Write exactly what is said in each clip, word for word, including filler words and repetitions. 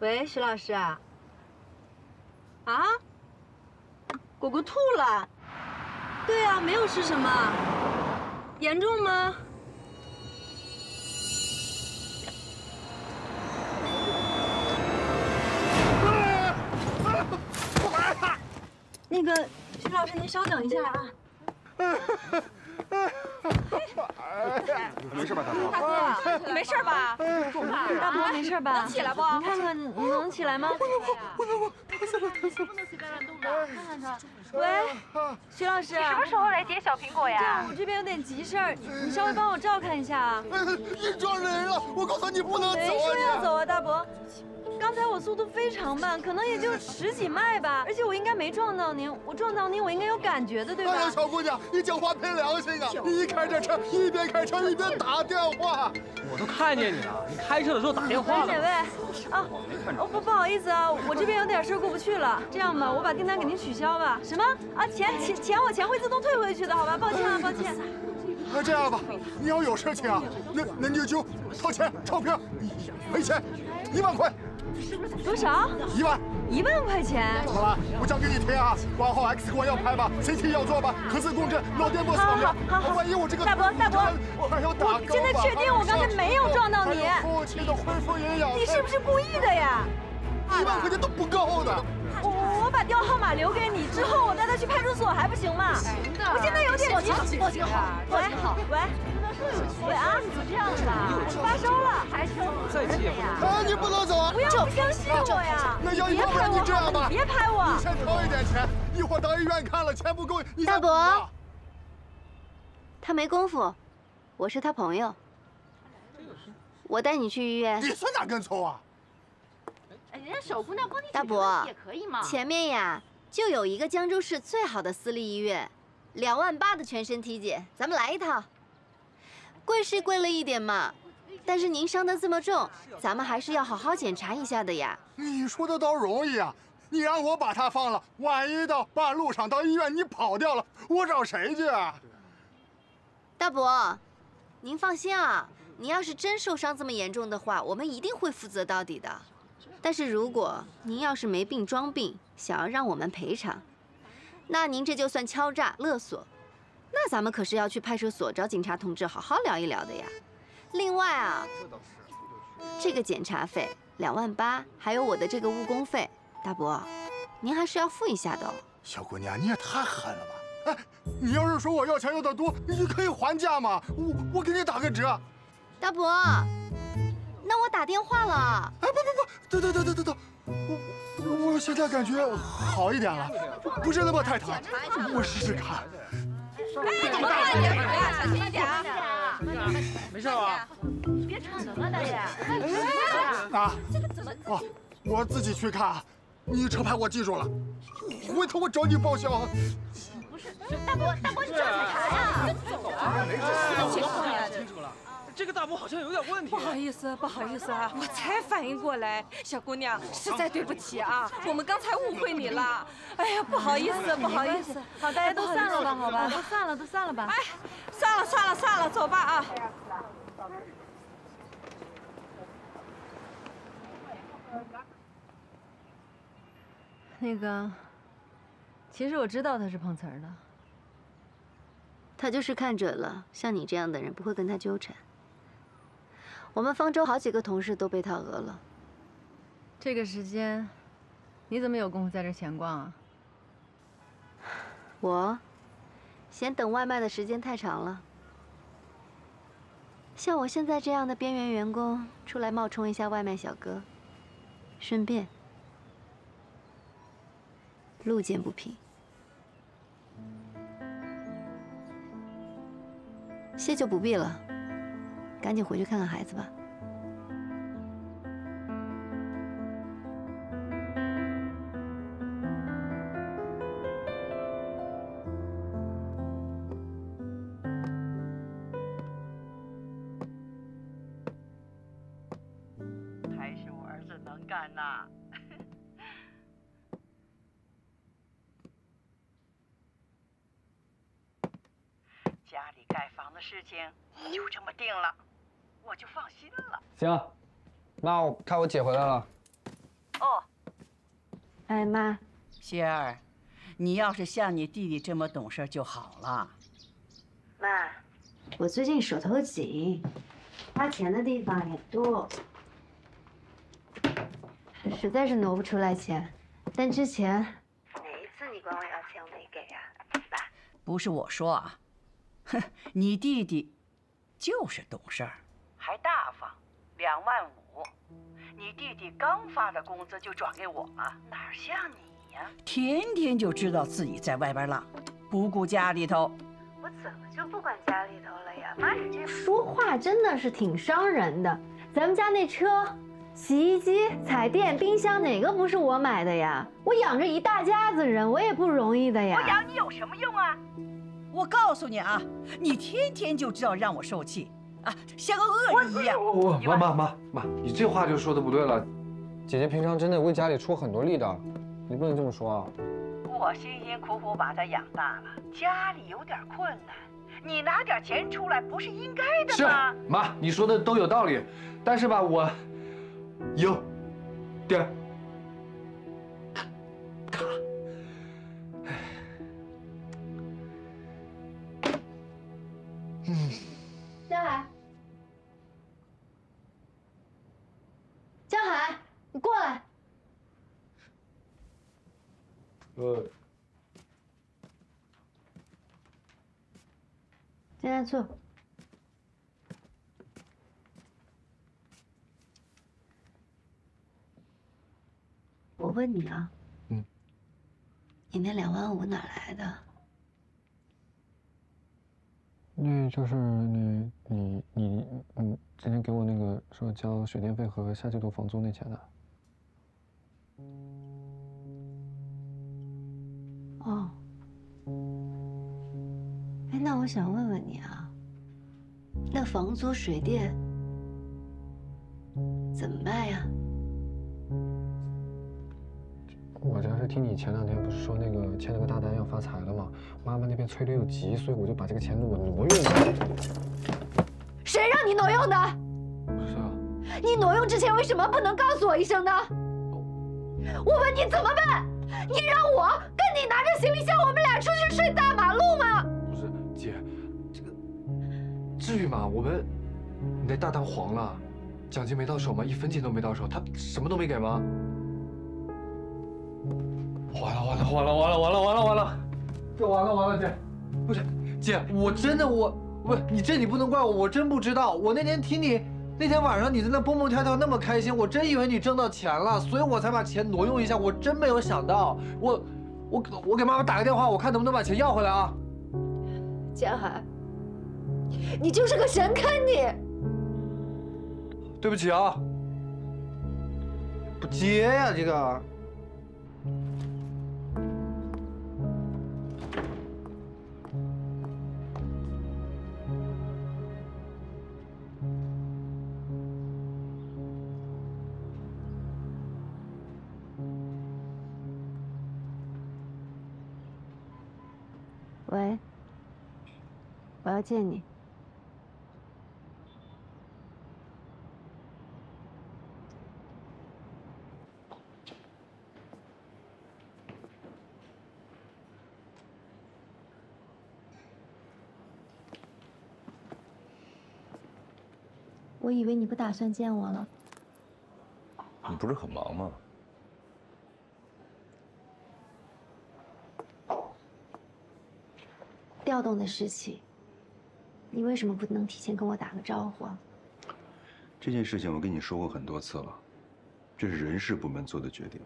喂，徐老师。啊？狗狗吐了。对啊，没有吃什么。严重吗？ 那个徐老师，您稍等一下啊！没事吧，大伯？大哥，你没事吧？大伯没事吧？能起来不？你看看，你能起来吗？我我我，疼死了，疼死了！不能随便乱动的，看看他。喂，徐老师，你什么时候来接小苹果呀？这样，我这边有点急事儿，你稍微帮我照看一下啊！你撞人了！我告诉你，不能走啊！没说要走啊，大伯。 刚才我速度非常慢，可能也就十几迈吧，而且我应该没撞到您，我撞到您我应该有感觉的，对吧？哎呀，小姑娘，你讲话凭良心啊！你一开着车，一边开车一边打电话，我都看见你了，你开车的时候打电话了。哪位？啊，哦不不好意思啊，我这边有点事过不去了。这样吧，我把订单给您取消吧。什么？啊钱钱钱我钱会自动退回去的，好吧？抱歉啊，抱歉。那这样吧，你要有事情啊，那那你就掏钱超票，赔钱一万块。 多少？一万，一万块钱。怎么了？我交给你贴啊！往后 X 光要拍吧 ，C T 要做吧，核磁共振、脑电波扫描。好，好，万一我这个大伯，大伯，我还要打。我真的确定我刚才没有撞到你。后期的恢复营养。你是不是故意的呀？一万块钱都不够的。我我把电话号码留给你，之后我带他去派出所还不行吗？行的。我现在有点急。报警好，报警好。喂。 喂啊！你这样的，发烧了还生再气呀？啊！你不能走啊！不要不相信我呀！那要要不然你这样吧，别拍我！你先掏一点钱，一会儿到医院看了钱不够，你大伯，他没功夫，我是他朋友，我带你去医院。你算哪根葱啊？哎，人家小姑娘帮你解决问题也可以嘛。前面呀，就有一个江州市最好的私立医院，两万八的全身体检，咱们来一趟。 贵是贵了一点嘛，但是您伤得这么重，咱们还是要好好检查一下的呀。你说的倒容易啊，你让我把他放了，万一到半路上到医院你跑掉了，我找谁去啊？大伯，您放心啊，您要是真受伤这么严重的话，我们一定会负责到底的。但是如果您要是没病装病，想要让我们赔偿，那您这就算敲诈勒索。 那咱们可是要去派出所找警察同志好好聊一聊的呀。另外啊，这个检查费两万八，还有我的这个误工费，大伯，您还是要付一下的哦。小姑娘，你也太狠了吧！哎，你要是说我要钱要的多，你可以还价嘛，我我给你打个折。大伯，那我打电话了。哎，不不不，等等等等等等，我我现在感觉好一点了，不是那么太疼，我试试看。 哎，你慢点呀，小心点啊！没事吧？别逞能啊，大爷！啊，这个怎么？哦，我自己去看啊。你车牌我记住了，回头我找你报销。不是，大伯，大伯，你找警察呀？走啊！清楚了，清楚了。这个大伯好像有点问题。不好意思，不好意思啊，我才反应过来，小姑娘，实在对不起啊，我们刚才误会你了。哎呀，不好意思，不好意思。好，大家都散了吧，好吧，都散了，都散了吧。哎，散了，散了，散了，走吧啊。那个，其实我知道他是碰瓷儿的，他就是看准了，像你这样的人不会跟他纠缠。 我们方舟好几个同事都被他讹了。这个时间，你怎么有功夫在这闲逛啊？我嫌等外卖的时间太长了。像我现在这样的边缘员工，出来冒充一下外卖小哥，顺便路见不平。谢就不必了。 赶紧回去看看孩子吧。还是我儿子能干呐！家里盖房的事情就这么定了。 我就放心了。行，妈，我看我姐回来了。哎妈，雪儿，你要是像你弟弟这么懂事就好了。妈，我最近手头紧，花钱的地方也多，实在是挪不出来钱。但之前哪一次你管我要钱我没给啊，爸？不是我说啊，哼，你弟弟就是懂事儿，还大方，两万五。 你弟弟刚发的工资就转给我了，哪像你呀？天天就知道自己在外边浪，不顾家里头。我怎么就不管家里头了呀？妈，你这说话真的是挺伤人的。咱们家那车、洗衣机、彩电、冰箱，哪个不是我买的呀？我养着一大家子人，我也不容易的呀。我养你有什么用啊？我告诉你啊，你天天就知道让我受气。 啊，像个恶人一样！我妈妈妈妈，你这话就说的不对了。姐姐平常真的为家里出很多力的，你不能这么说啊。我辛辛苦苦把她养大了，家里有点困难，你拿点钱出来不是应该的吗？是妈，你说的都有道理，但是吧，我有点卡。嗯。 江海，江海，你过来。呃，进来坐。我问你啊，嗯，你那两万五哪来的？ 那就是你你你你之前给我那个说交水电费和下季度房租那钱的。哦。哎，那我想问问你啊，那房租水电怎么办呀？我这是听你前两天不是说那个签了个大单要发财了吗？妈妈那边催得又急，所以我就把这个钱我挪用了。谁让你挪用的？不是啊。你挪用之前为什么不能告诉我一声呢？我问你怎么办？你让我跟你拿着行李箱，我们俩出去睡大马路吗？不是姐，这个至于吗？我们你那大单黄了，奖金没到手吗？一分钱都没到手，他什么都没给吗？ 完了完了完了完了完了完了完了，这完了完了姐，不是姐，我真的我不是你这你不能怪我，我真不知道。我那天听你那天晚上你在那蹦蹦跳跳那么开心，我真以为你挣到钱了，所以我才把钱挪用一下。我真没有想到，我我我给妈妈打个电话，我看能不能把钱要回来啊。江海，你就是个神坑你！对不起啊，不接呀、啊、这个。 喂，我要见你。我以为你不打算见我了。你不是很忙吗？ 调动的事情，你为什么不能提前跟我打个招呼啊？这件事情我跟你说过很多次了，这是人事部门做的决定，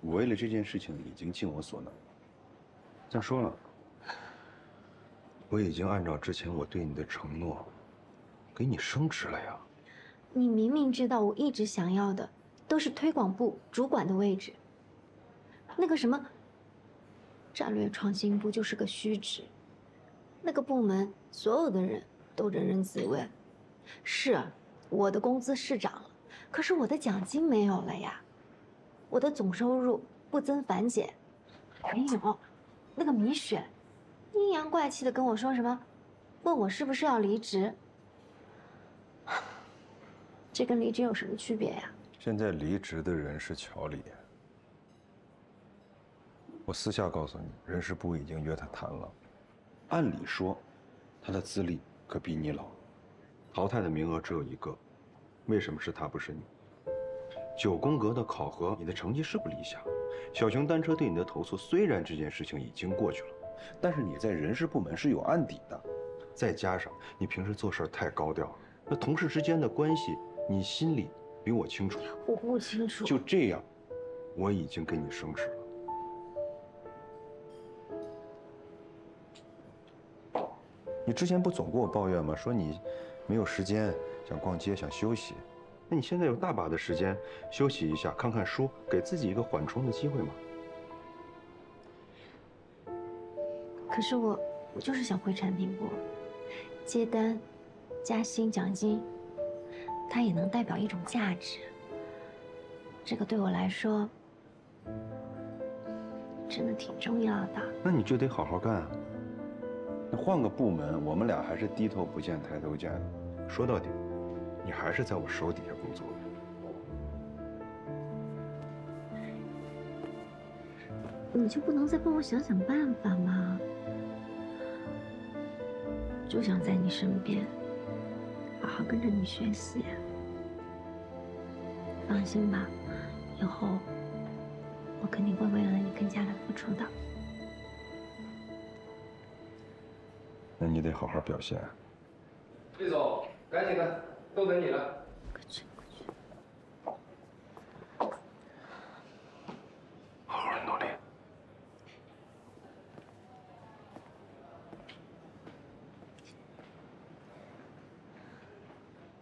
我为了这件事情已经尽我所能。再说了，我已经按照之前我对你的承诺，给你升职了呀。你明明知道我一直想要的都是推广部主管的位置，那个什么战略创新部就是个虚职。 那个部门所有的人都人人自危，是我的工资是涨了，可是我的奖金没有了呀，我的总收入不增反减，还有那个米雪，阴阳怪气的跟我说什么，问我是不是要离职，这跟离职有什么区别呀？现在离职的人是乔里，我私下告诉你，人事部已经约他谈了。按理说，他的资历可比你老，淘汰的名额只有一个，为什么是他不是你？九宫格的考核，你的成绩是不理想。小熊单车对你的投诉，虽然这件事情已经过去了，但是你在人事部门是有案底的。再加上你平时做事太高调了，那同事之间的关系，你心里比我清楚。我不清楚。就这样，我已经跟你升职了。 你之前不总跟我抱怨吗？说你没有时间，想逛街，想休息。那你现在有大把的时间休息一下，看看书，给自己一个缓冲的机会嘛。可是我，我就是想回产品部，接单、加薪、奖金，它也能代表一种价值。这个对我来说，真的挺重要的。那你就得好好干啊。 那换个部门，我们俩还是低头不见抬头见。说到底，你还是在我手底下工作。你就不能再帮我想想办法吗？就想在你身边，好好跟着你学习。放心吧，以后我肯定会为了你更加的付出的。 那你得好好表现。厉总，赶紧的，都等你了。